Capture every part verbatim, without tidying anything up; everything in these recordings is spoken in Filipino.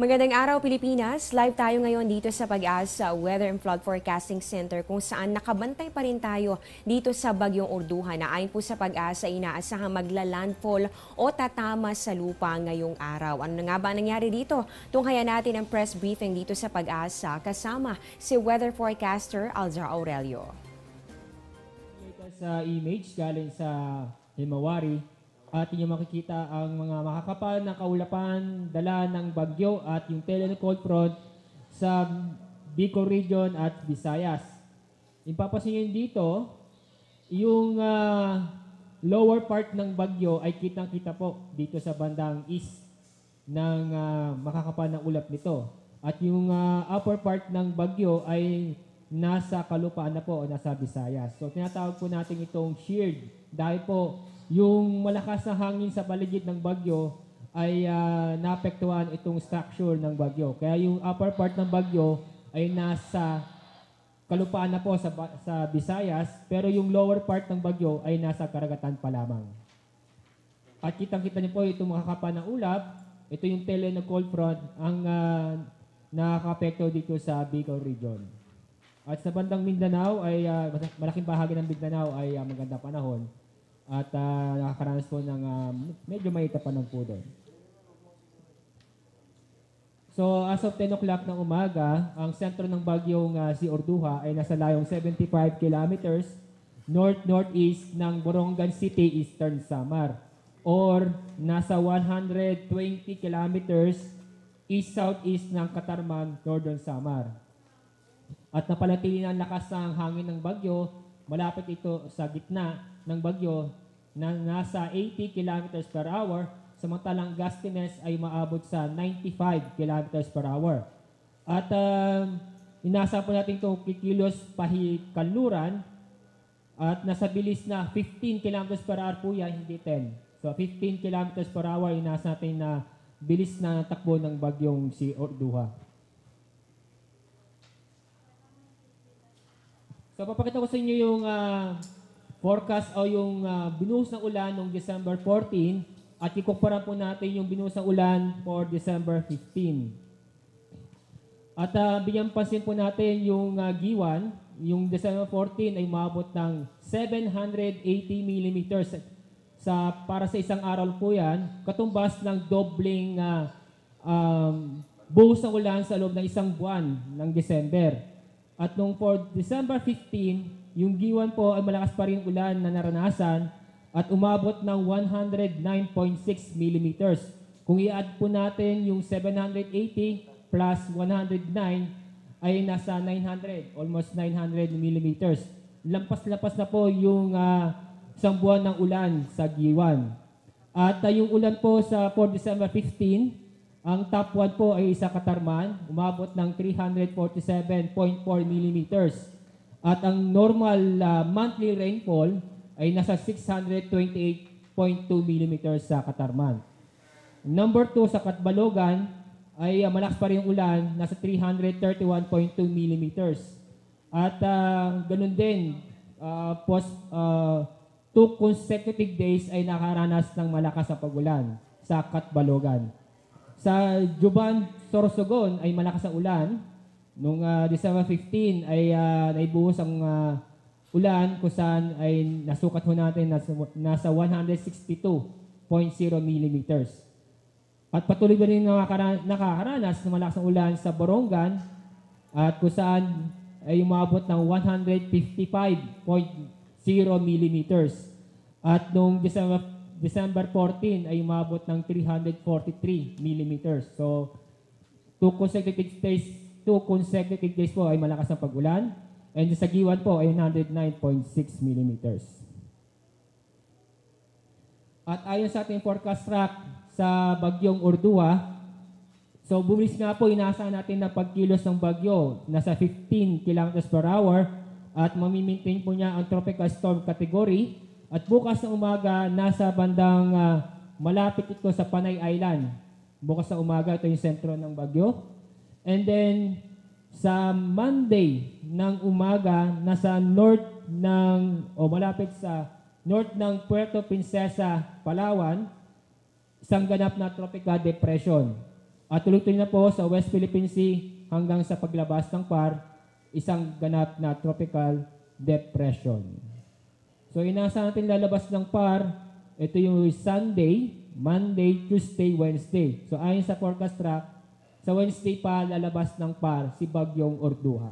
Magandang araw, Pilipinas! Live tayo ngayon dito sa Pag-asa Weather and Flood Forecasting Center kung saan nakabantay pa rin tayo dito sa Bagyong Urduja na ayon po sa Pag-asa inaasahang magla-landfall o tatama sa lupa ngayong araw. Ano nga ba nangyari dito? Tunghayan natin ang press briefing dito sa Pag-asa kasama si weather forecaster Alzar Aurelio. Sa image galing sa Himawari, atin yung makikita ang mga makakapal na kaulapan, dala ng bagyo at yung tail and cold front sa Bicol Region at Visayas. Ipapasin nyo dito, yung uh, lower part ng bagyo ay kitang-kita po dito sa bandang east ng uh, makakapal na ulap nito. At yung uh, upper part ng bagyo ay nasa kalupaan na po o nasa Visayas. So tinatawag po natin itong sheared dahil po yung malakas na hangin sa paligid ng bagyo ay uh, naapektuhan itong structure ng bagyo. Kaya yung upper part ng bagyo ay nasa kalupaan na po sa, sa Visayas, pero yung lower part ng bagyo ay nasa karagatan pa lamang. At kitang-kita niyo po itong makakapa ng ulap, ito yung tele ng cold front ang uh, nakaka-apekto dito sa Bicol Region. At sa bandang Mindanao, ay uh, malaking bahagi ng Mindanao ay uh, maganda panahon. At uh, nakakaranas po ng uh, medyo mahitapan ng po doon. So as of ten o'clock ng umaga, ang sentro ng bagyong uh, si Urduja ay nasa layong seventy-five kilometers north-northeast ng Borongan City, Eastern Samar. Or nasa one hundred twenty kilometers east-southeast ng Catarman, Northern Samar. At napalatili na ang lakas ng hangin ng bagyo, malapit ito sa gitna ng bagyo na nasa eighty kilometers per hour, samantalang gustiness ay maabot sa ninety-five kilometers per hour. At um, inasa po natin itong kikilos pahikanluran at nasa bilis na fifteen kilometers per hour po yan, hindi ten. So fifteen kilometers per hour inasa natin na bilis na takbo ng bagyong si Urduja. So papakita ko sa inyo yung uh, forecast o yung uh, binuhos ng ulan noong December fourteen at ikukumpara po natin yung binuhos ng ulan for December fifteen. At uh, bigyan pansin po natin yung uh, Guiuan, yung December fourteen ay umabot ng seven hundred eighty millimeters sa, para sa isang araw po yan, katumbas ng dobling uh, um, buhos ng ulan sa loob ng isang buwan ng December. At noong for December fifteen, yung Guiuan po ay malakas pa rin ulan na naranasan at umabot ng one hundred nine point six millimeters. Kung i-add po natin yung seven hundred eighty plus one hundred nine ay nasa nine hundred, almost nine hundred millimeters. Lampas-lampas na po yung uh, isang buwan ng ulan sa Guiuan. At uh, yung ulan po sa for December fifteen, ang top one po ay sa Catarman, umabot ng three hundred forty-seven point four millimeters. At ang normal uh, monthly rainfall ay nasa six hundred twenty-eight point two millimeters sa Catarman. Number two sa Catbalogan ay uh, malakas pa rin ulan, nasa three hundred thirty-one point two millimeters. At uh, ganun din, uh, post uh, two consecutive days ay nakaranas ng malakas na pagulan sa Catbalogan. Sa Guiuan, Sorsogon ay malakas ang ulan. Noong uh, December fifteen ay uh, naibuhos ang uh, ulan kung saan ay nasukat ho natin nasa, nasa one hundred sixty-two point zero millimeters. At patuloy ba rin nakakaranas ng malakas na ulan sa Borongan at kung saan ay umabot ng one hundred fifty-five point zero millimeters. At noong December fourteen ay umabot ng three hundred forty-three millimeters. So, two consecutive days Two consecutive days po ay malakas ang pag-ulan. And sa Guiuan po ay one hundred nine point six millimeters. At ayon sa ating forecast track sa Bagyong Urduja, so bumis nga po inaasahan natin na pagkilos ng bagyo nasa fifteen kilometers per hour at mamimaintain po niya ang tropical storm category. At bukas na umaga, nasa bandang uh, malapit ito sa Panay Island. Bukas na umaga, ito yung sentro ng bagyo. And then, sa Monday ng umaga, nasa north ng, o malapit sa north ng Puerto Princesa, Palawan, isang ganap na tropical depression. At tuloy-tuloy na po sa West Philippine Sea hanggang sa paglabas ng P A R, isang ganap na tropical depression. So inaasahan natin lalabas ng P A R, ito yung Sunday, Monday, Tuesday, Wednesday. So ayon sa forecast track, sa Wednesday pa lalabas ng P A R si Bagyong Urduja.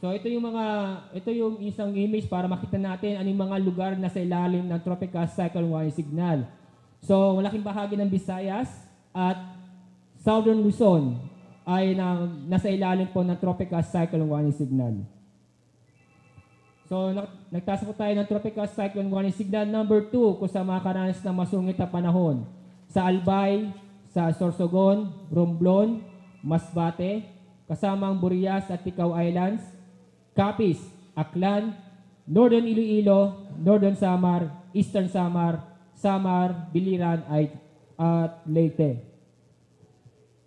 So ito yung mga ito yung isang image para makita natin anong mga lugar na sa ilalim ng Tropical Cyclone Warning Signal. So, malaking bahagi ng Visayas at Southern Luzon ay na, nasa ilalim po ng Tropical Cyclone Warning Signal. So, nagtasa po tayo ng Tropical Cyclone Warning Signal number two kung sa mga karanas ng masungit na panahon sa Albay, sa Sorsogon, Romblon, Masbate, kasama ang Burias at Ticao Islands, Capiz, Aklan, Northern Iloilo, Northern Samar, Eastern Samar, Samar, Biliran, at Leyte.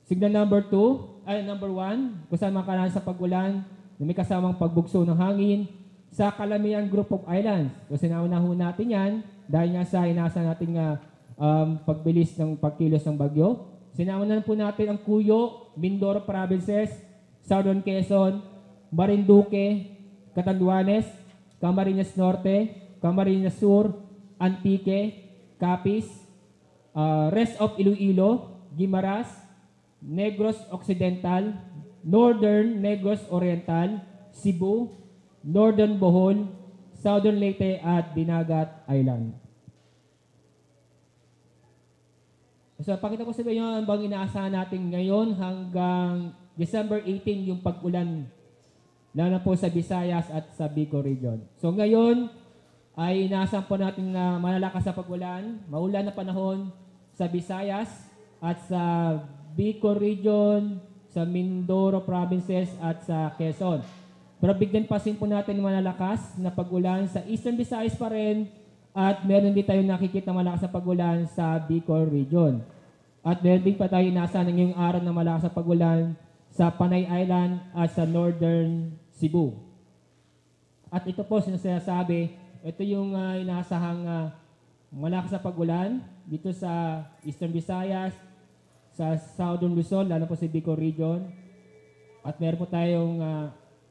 Signal number two, ay number one, kung saan makaranas sa pag-ulan, na may kasamang pagbugso ng hangin, sa Kalamian Group of Islands. So sinaunahan natin yan, dahil nga sa inasa natin nga um, pagbilis ng pagkilos ng bagyo. Sinaunahan po natin ang Cuyo, Mindoro Provinces, Southern Quezon, Marinduque, Catanduanes, Camarines Norte, Camarines Sur, Antique, Capiz, uh, rest of Iloilo, Guimaras, Negros Occidental, Northern Negros Oriental, Cebu, Northern Bohol, Southern Leyte at Dinagat Island. So pakita ko sa inyo ang bang inaasahan natin ngayon hanggang December eighteenth yung pag-ulan lalo po sa Visayas at sa Bicol Region. So ngayon ay inaasahan po natin na malalakas na pag-ulan, maulan na panahon sa Visayas at sa Bicol Region, sa Mindoro Provinces at sa Quezon. Pero bigyan pa rin po natin malalakas na pag-ulan sa Eastern Visayas pa rin at meron din tayong nakikita malakas na pag-ulan sa Bicol Region. At meron din pa tayo inaasahan ngayong araw na malakas na pag-ulan sa Panay Island at sa Northern Cebu. At ito po sinasabi, ito yung uh, inaasahang uh, malakas na pag-ulan dito sa Eastern Visayas, sa Southern Luzon, lalo po sa Bicol Region. At meron po tayong, uh,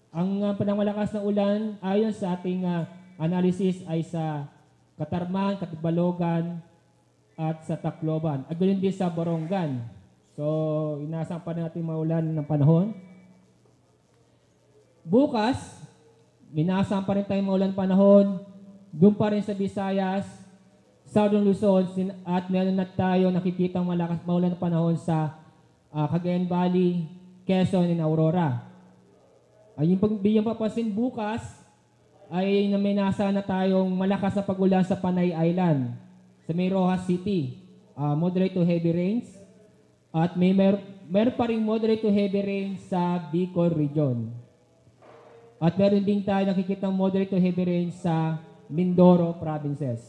ang uh, pinamalakas na ulan ayon sa ating uh, analysis ay sa Catarman, Catbalogan, at sa Tacloban. At ganoon din sa Borongan. So, inaasahan pa natin maulan ng panahon. Bukas, inaasahan pa rin tayong maulan panahon. Doon pa rin sa Visayas, Southern Luzon, at meron na tayo nakikita ang malakas maulan na panahon sa uh, Cagayan Valley, Quezon, and Aurora. Ay, yung pagbigyan papasin bukas, ay may nasa na tayong malakas na pag-ulan sa Panay Island, sa may Rojas City, uh, moderate to heavy rains, at may mer meron pa rin moderate to heavy rains sa Bicol Region. At meron din tayo nakikita ang moderate to heavy rains sa Mindoro Provinces.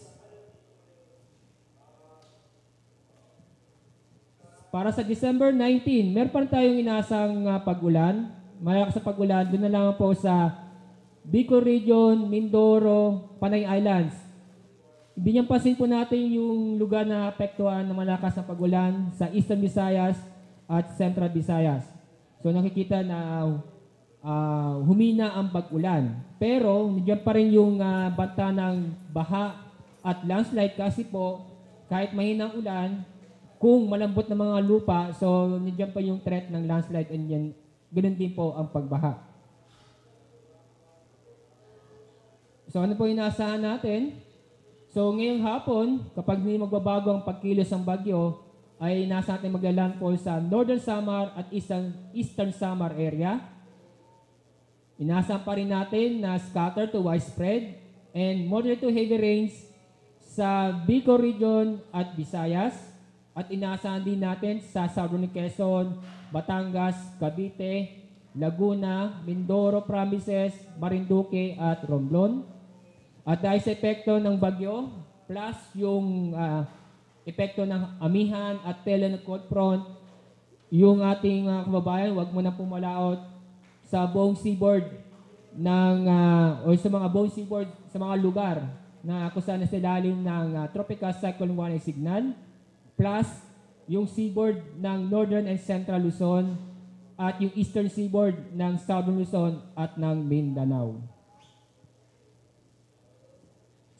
Para sa December nineteenth, meron pa tayong inaasang uh, pag-ulan. Malakas na pag-ulan, doon na lamang po sa Bicol Region, Mindoro, Panay Islands. Binyampasin po natin yung lugar na apektuhan ng malakas na pag-ulan sa Eastern Visayas at Central Visayas. So nakikita na Uh, Uh, humina ang pag-ulan. Pero, nandiyan pa rin yung uh, banta ng baha at landslide kasi po, kahit mahinang ulan, kung malambot na mga lupa, so nandiyan pa yung threat ng landslide and yan, ganun din po ang pagbaha. So, ano po inaasahan natin? So, ngayong hapon, kapag hindi magbabago ang pagkilos ng bagyo, ay inaasahan natin magla-landfall sa Northern Samar at Eastern, Eastern Samar area. Inaasahan pa rin natin na scatter to widespread and moderate to heavy rains sa Bicol Region at Visayas. At inaasahan din natin sa Southern Quezon, Batangas, Cavite, Laguna, Mindoro Provinces, Marinduque at Romblon. At dahil sa epekto ng bagyo plus yung uh, epekto ng amihan at tela ng cold front, yung ating uh, kababayan, huwag mo na pumalaot sa buong seaboard ng uh, o sa mga buong seaboard sa mga lugar na kung saan nasa ilalim ng uh, Tropical Cyclone Warning Signal plus yung seaboard ng Northern and Central Luzon at yung Eastern seaboard ng Southern Luzon at ng Mindanao.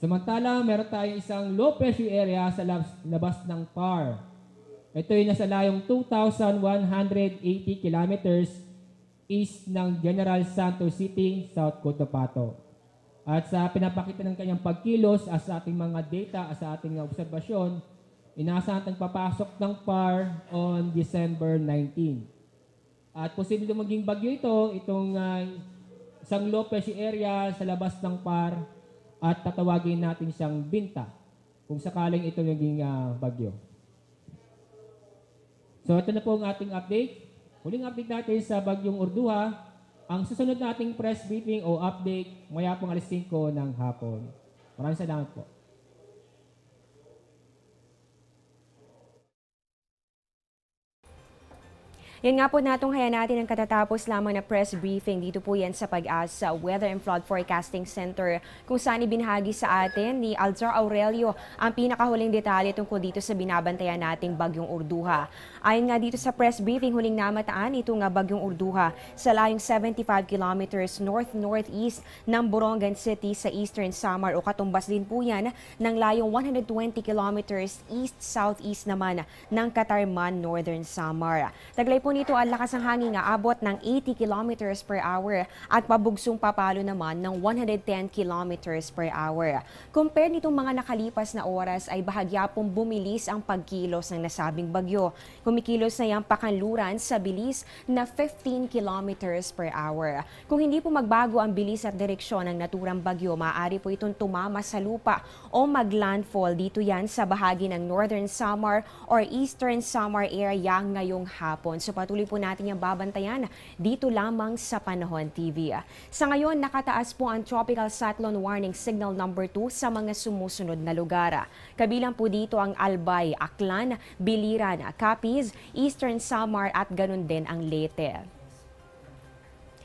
Samantala, meron tayong isang low pressure area sa labas ng P A R. Ito ay nasa layong two thousand one hundred eighty kilometers east ng General Santos City, South Cotabato. At sa pinapakita ng kanyang pagkilos as sa ating mga data, as sa ating obserbasyon, inaasahan tayong papasok ng P A R on December nineteenth. At posible maging bagyo ito, itong uh, isang low pressure area sa labas ng P A R, at tatawagin natin siyang Binta kung sakaling ito naging uh, bagyo. So ito na po ang ating update. Huling update natin sa Bagyong Urduja. Ang susunod nating press briefing o update maya pong alas singko ng hapon. Maraming salamat po. Yan nga po, natunghayan natin ang katatapos lamang na press briefing. Dito po yan sa Pag-asa Weather and Flood Forecasting Center, kung saan ibinahagi sa atin ni Alzar Aurelio ang pinakahuling detalye tungkol dito sa binabantayan nating Bagyong Urduja. Ayon nga dito sa press briefing, huling namataan ito nga Bagyong Urduja sa layong seventy-five kilometers north-northeast ng Borongan City sa Eastern Samar, o katumbas din po yan ng layong one hundred twenty kilometers east-southeast naman ng Catarman, Northern Samar. Taglay po nito ang lakas ng hangin na abot ng eighty kilometers per hour at pabugsong papalo naman ng one hundred ten kilometers per hour. Compare nitong mga nakalipas na oras ay bahagya pong bumilis ang pagkilos ng nasabing bagyo. Kumikilos na yung pakanluran sa bilis na fifteen kilometers per hour. Kung hindi po magbago ang bilis at direksyon ng naturang bagyo, maaari po itong tumama sa lupa o maglandfall dito yan sa bahagi ng Northern Samar or Eastern Samar area ngayong hapon. So patuloy po natin yung babantayan dito lamang sa Panahon T V. Sa ngayon, nakataas po ang Tropical Cyclone Warning Signal number two sa mga sumusunod na lugar. Kabilang po dito ang Albay, Aklan, Biliran, Capiz, Eastern Samar at ganun din ang Leyte.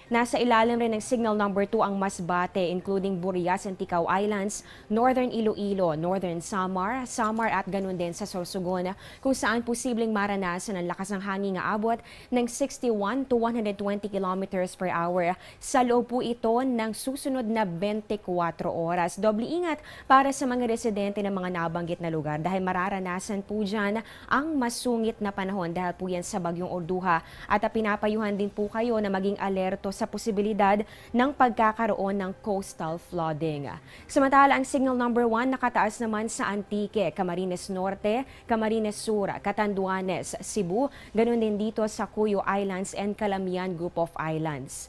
Nasa ilalim rin ng signal number two ang Masbate, including Burias and Ticao Islands, Northern Iloilo, Northern Samar, Samar at ganun din sa Sorsogon, kung saan posibleng maranasan ang lakas ng hangin na abot ng sixty-one to one hundred twenty kilometers per hour. Sa loob po ito ng susunod na twenty-four oras. Doble ingat para sa mga residente ng mga nabanggit na lugar dahil mararanasan po dyan ang masungit na panahon dahil po yan sa Bagyong Urduja. At pinapayuhan din po kayo na maging alerto sa posibilidad ng pagkakaroon ng coastal flooding. Samantala, ang signal number one nakataas naman sa Antique, Camarines Norte, Camarines Sur, Catanduanes, Cebu, ganun din dito sa Cuyo Islands and Calamian Group of Islands.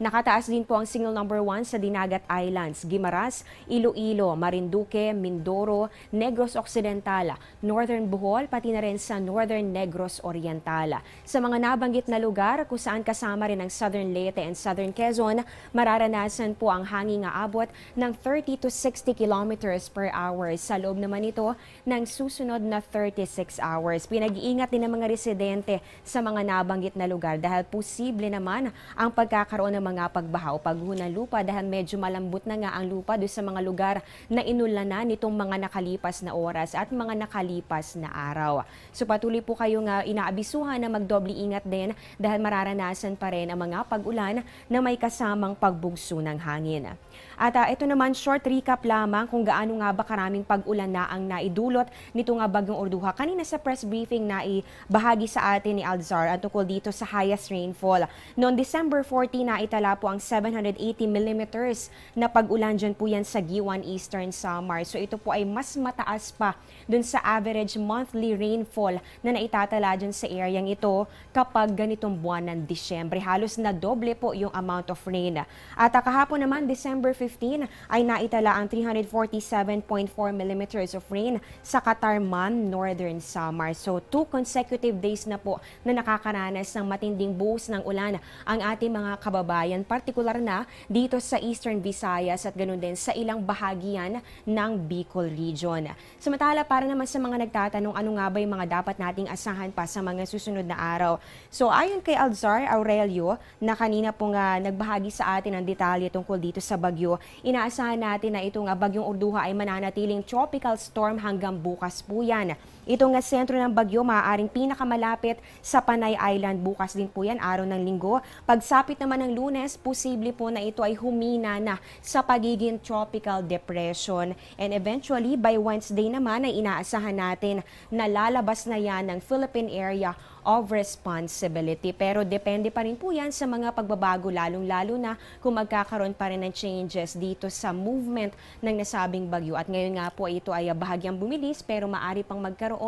Nakataas din po ang signal number one sa Dinagat Islands, Guimaras, Iloilo, Marinduque, Mindoro, Negros Occidental, Northern Bohol, pati na rin sa Northern Negros Oriental. Sa mga nabanggit na lugar, kung saan kasama rin ang Southern Leyte and Southern Quezon, mararanasan po ang hangin na abot ng thirty to sixty kilometers per hour. Sa loob naman ito ng susunod na thirty-six hours. Pinag-iingat din ang mga residente sa mga nabanggit na lugar dahil posible naman ang pagkakaroon ng mga pagbaha o paghunan lupa dahil medyo malambot na nga ang lupa doon sa mga lugar na inulan na nitong mga nakalipas na oras at mga nakalipas na araw. So patuloy po kayo nga inaabisuhan na magdoble ingat din dahil mararanasan pa rin ang mga pag-ulan na may kasamang pagbugso ng hangin. At uh, ito naman short recap lamang kung gaano nga ba karaming pag-ulan na ang naidulot nito nga Bagyong Urduja. Kanina sa press briefing na ibahagi sa atin ni Alzar at tungkol dito sa highest rainfall. Noong December fourteen na ito tala po ang seven hundred eighty millimeters na pag-ulan dyan po yan sa Guiuan, Eastern Samar. So ito po ay mas mataas pa dun sa average monthly rainfall na naitatala dyan sa area ito kapag ganitong buwan ng Disyembre. Halos na doble po yung amount of rain. At kahapon naman, December fifteen, ay naitala ang three hundred forty-seven point four millimeters of rain sa Catarman, Northern Samar. So two consecutive days na po na nakakaranas ng matinding buhos ng ulan ang ating mga kababayan, partikular na dito sa Eastern Visayas at ganun din sa ilang bahagian ng Bicol Region. Samantala, para naman sa mga nagtatanong ano nga ba yung mga dapat nating asahan pa sa mga susunod na araw. So ayon kay Alzar Aurelio na kanina po nga nagbahagi sa atin ang detalye tungkol dito sa bagyo, inaasahan natin na ito nga Bagyong Urduja ay mananatiling tropical storm hanggang bukas po yan. Ito nga sentro ng bagyo, maaaring pinakamalapit sa Panay Island. Bukas din po yan, araw ng Linggo. Pagsapit naman ng Lunes, posible po na ito ay humina na sa pagiging tropical depression. And eventually, by Wednesday naman ay inaasahan natin na lalabas na yan ng Philippine Area of Responsibility. Pero depende pa rin po yan sa mga pagbabago, lalong-lalo na kung magkakaroon pa rin ng changes dito sa movement ng nasabing bagyo. At ngayon nga po ito ay bahagyang bumilis pero maaari pang magkaroon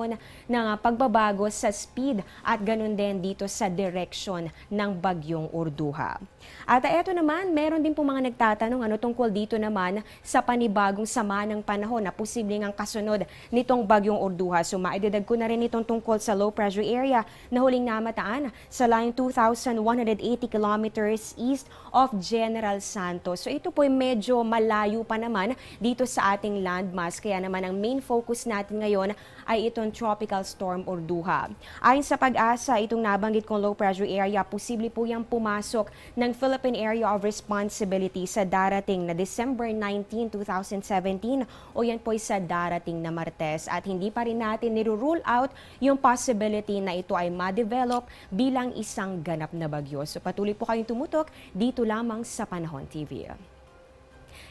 ng pagbabago sa speed at ganun din dito sa direksyon ng Bagyong Urduja. At eto naman, meron din po mga nagtatanong ano tungkol dito naman sa panibagong sama ng panahon na posibleng ang kasunod nitong Bagyong Urduja. So maidadag ko na rin itong tungkol sa low pressure area na huling namataan sa line two thousand one hundred eighty kilometers east of General Santos. So ito po ay medyo malayo pa naman dito sa ating landmass. Kaya naman ang main focus natin ngayon ay itong Tropical Storm Urduja. Ayon sa Pag-asa, itong nabanggit kong low pressure area, posible po yang pumasok ng Philippine Area of Responsibility sa darating na December nineteenth, two thousand seventeen o yan po ay sa darating na Martes. At hindi pa rin natin nirurule out yung possibility na ito ay ma-develop bilang isang ganap na bagyo. So patuloy po kayong tumutok dito lamang sa Panahon T V.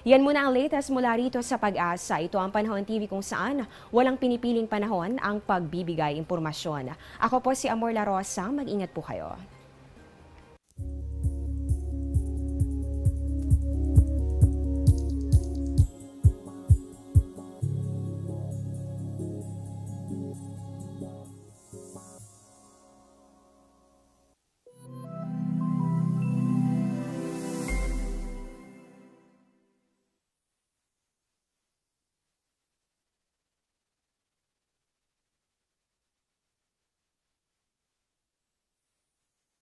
Yan muna ang latest mula rito sa Pag-asa. Ito ang Panahon T V kung saan walang pinipiling panahon ang pagbibigay impormasyon. Ako po si Amor La Rosa, mag-ingat po kayo.